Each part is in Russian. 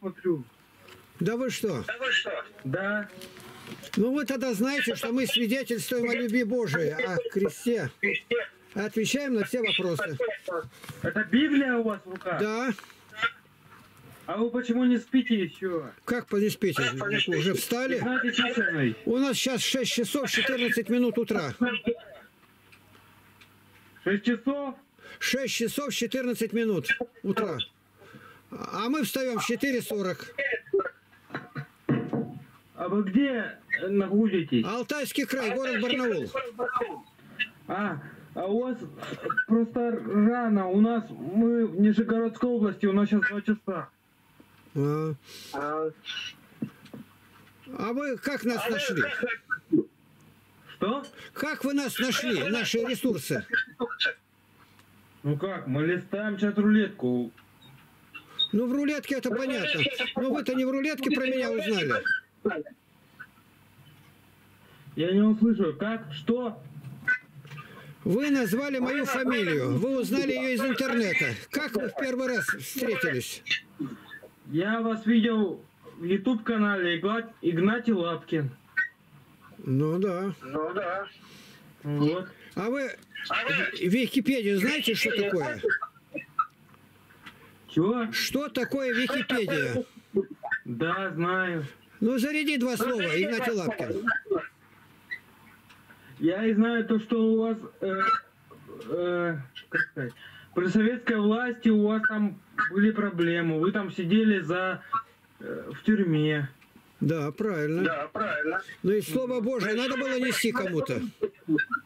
смотрю. Да вы что? Да вы что? Да. Ну вы тогда знаете, что мы свидетельствуем о любви Божией, о кресте. Отвечаем на все вопросы. Это Библия у вас в руках? Да. А вы почему не спите еще? Как не спите? Уже встали? У нас сейчас 6 часов 14 минут утра. 6 часов? 6 часов 14 минут утра. А мы встаем в 4:40. А вы где находитесь? Алтайский край, город Барнаул. А у вас просто рано. У нас, мы в Нижегородской области, у нас сейчас 2 часа. А вы как нас нашли? Что? Как вы нас нашли, наши ресурсы? Ну как, мы листаем сейчас рулетку. Ну в рулетке это понятно. Но вы-то не в рулетке про меня узнали. Я не услышу. Как? Что? Вы назвали мою фамилию. Вы узнали ее из интернета. Как вы в первый раз встретились? Я вас видел в YouTube-канале Игнатий Лапкин. Ну да. Ну да. Вот. А вы в Википедии знаете, что такое? Чего? Что такое Википедия? Да, знаю. Ну заряди 2 слова, Игнатий Лапкин. Я и знаю то, что у вас как сказать, при советской власти у вас там были проблемы. Вы там сидели в тюрьме. Да, правильно. Да, правильно. Ну и слово Божие надо было нести кому-то.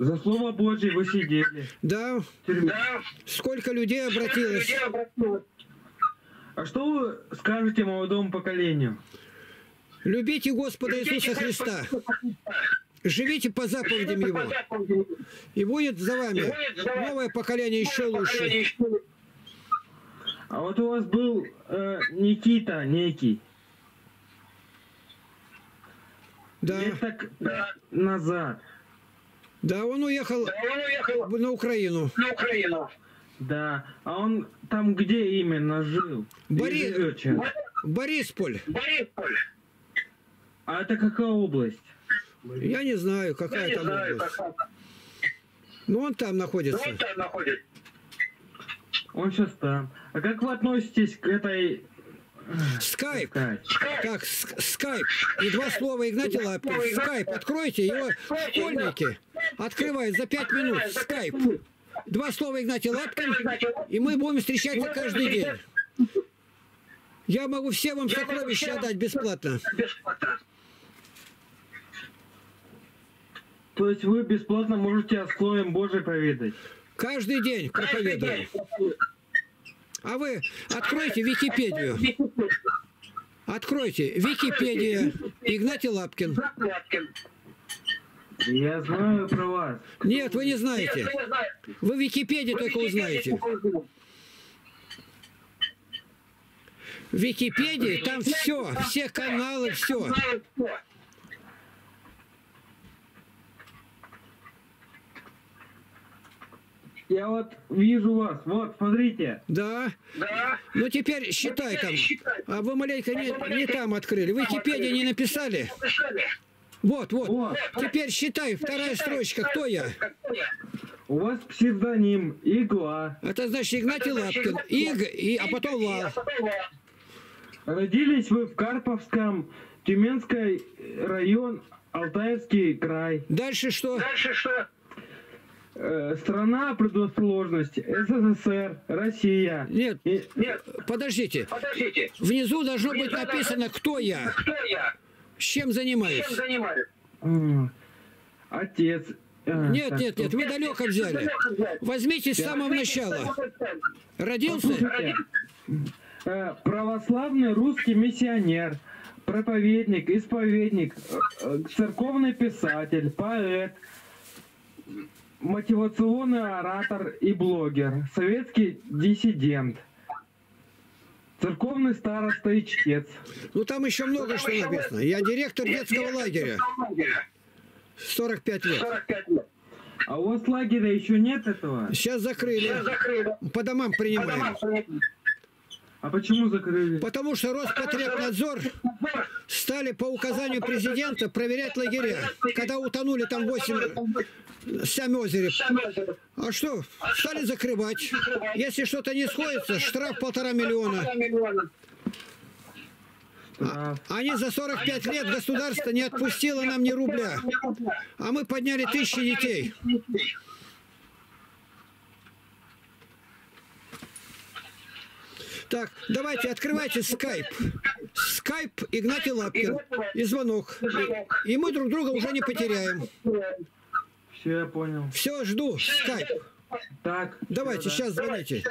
За слово Божие вы сидели. Да. Да. Сколько людей обратилось. А что вы скажете молодому поколению? Любите Господа Иисуса Христа. Живите по заповедям Его. И будет за вами новое поколение еще лучше. А вот у вас был Никита некий. Да. Лет так назад. Да, он уехал на Украину. На Украину. Да. А он там где именно жил? Борисполь. Борисполь. А это какая область? Я не знаю, какая там область. Но он там находится. Он сейчас там. А как вы относитесь к этой... Скайп. Так, скайп. И 2 слова, Игнатий Лапкин. Скайп. Откройте его, школьники. Открывают за 5 минут. Скайп. 2 слова, Игнатий Лапкин. И мы будем встречаться каждый день. Я могу все вам сокровища отдать бесплатно. То есть вы бесплатно можете о Слове Божьем поведать? Каждый день проповедую. А вы откройте Википедию. Откройте Википедия. Игнатий Лапкин. Я знаю про вас. Нет, вы не знаете. Вы в Википедии только узнаете. В Википедии там все, все каналы, все. Я вот вижу вас. Вот, смотрите. Да. Да. Ну теперь считай там. А вы маленько не там открыли. Вы Википедию не написали? Вот, вот, вот. Теперь считай. 2-я строчка. Кто я? У вас псевдоним Игла. Это значит Игнатий Лапкин. А потом Ла. Родились вы в Карповском, Тюменской район, Алтайский край. Дальше что? Дальше что? Страна предусложность, СССР, Россия. Нет, нет. Подождите. Подождите. Внизу должно быть написано, кто я. Кто я? Чем занимаюсь? Чем занимаюсь? Отец. Нет, так, нет, нет, вы далеко взяли. Возьмите с самого начала. Родился? Православный русский миссионер, проповедник, исповедник, церковный писатель, поэт, мотивационный оратор и блогер, советский диссидент, церковный староста и чтец. Ну там еще много там что еще написано. Я директор детского лагеря. 45 лет. 45 лет. А у вас лагеря еще нет этого? Сейчас закрыли. Сейчас закрыли. По домам принимаем. А почему закрыли? Потому что Роспотребнадзор стали по указанию президента проверять лагеря. Когда утонули там 8 сям озера. А что? Стали закрывать. Если что-то не сходится, штраф 1,5 миллиона. Они за 45 лет государство не отпустило нам ни рубля. А мы подняли 1000 детей. Так, давайте, открывайте скайп. Скайп Игнатий Лапкин. И звонок. И мы друг друга уже не потеряем. Все, я понял. Все, жду. Скайп. Так. Давайте, сейчас звоните.